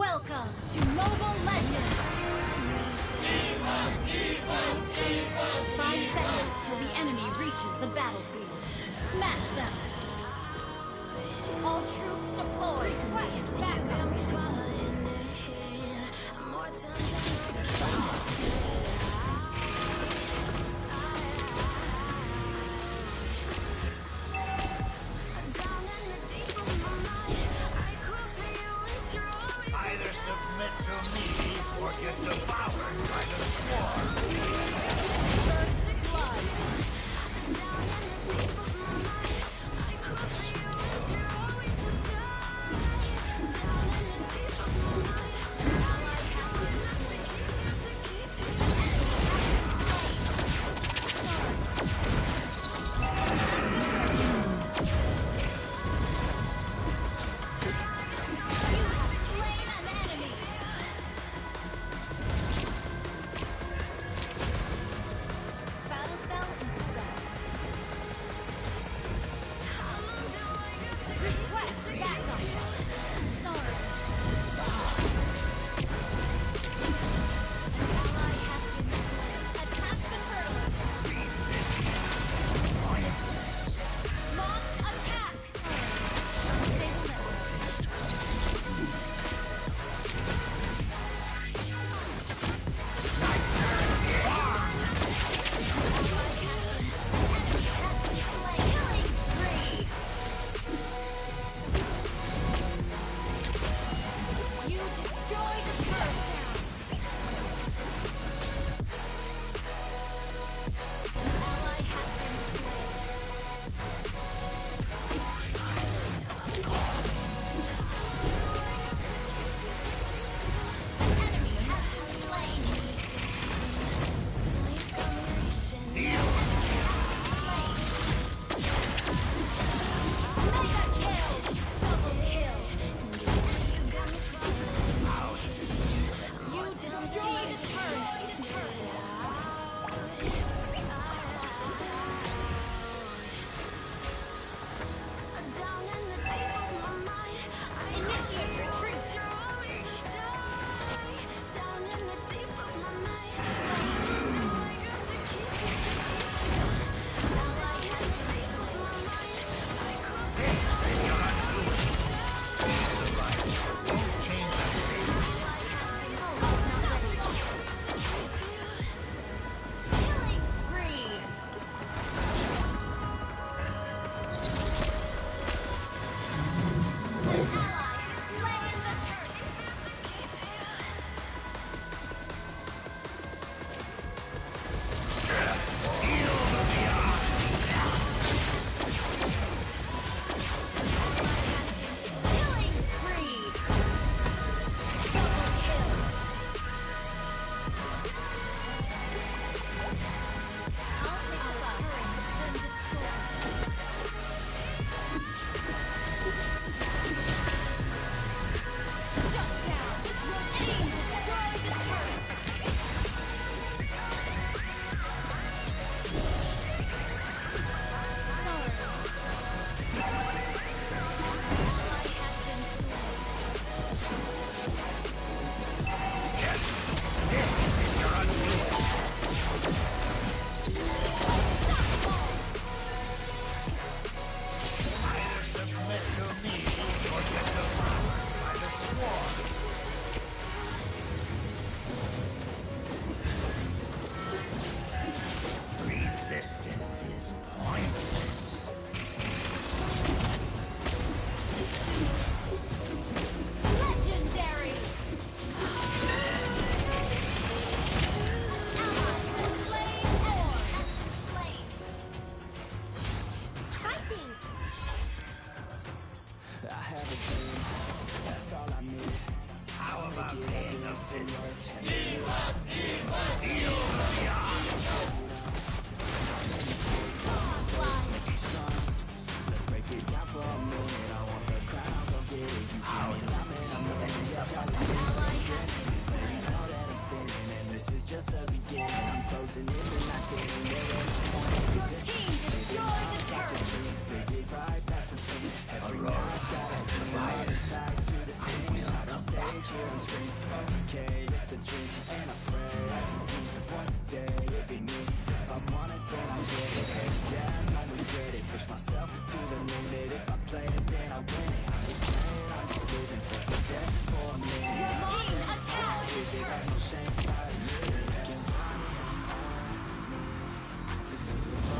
Welcome to Mobile Legends! 5 seconds till the enemy reaches the battlefield. Smash them! All troops deployed! Request backup! Submit to me or get devoured by the swarm. First blood. I cook for you and you're always the sun. Down in the deep of my mind. Now I have enough to keep you I will not children's scream. Okay, it's a dream, and I pray as a team, one day it'll be me. If I want it, then I get it. Yeah, I regret it. Push myself to the limit. If I play it, then I win it. I'm just playing, I'm just living for today, for a minute. Team, attack! I have no shame, I live it. To see if I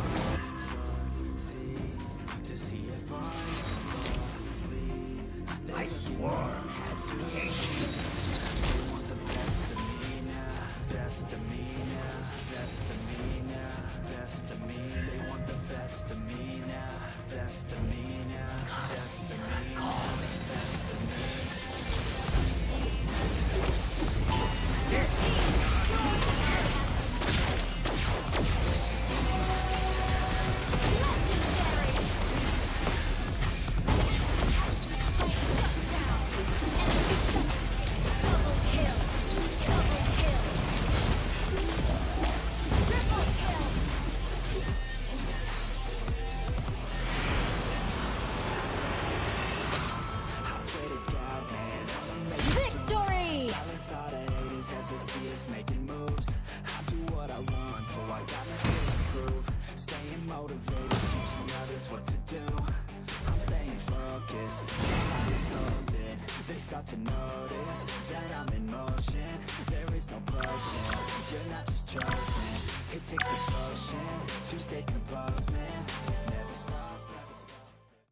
succeed, to see if I believe. I swore had to hate you. They want the best of me now, best of me now, best of me now, best of me. They want the best of me now, best of me now, best of me now, best of me. Your team is to stay composed, man.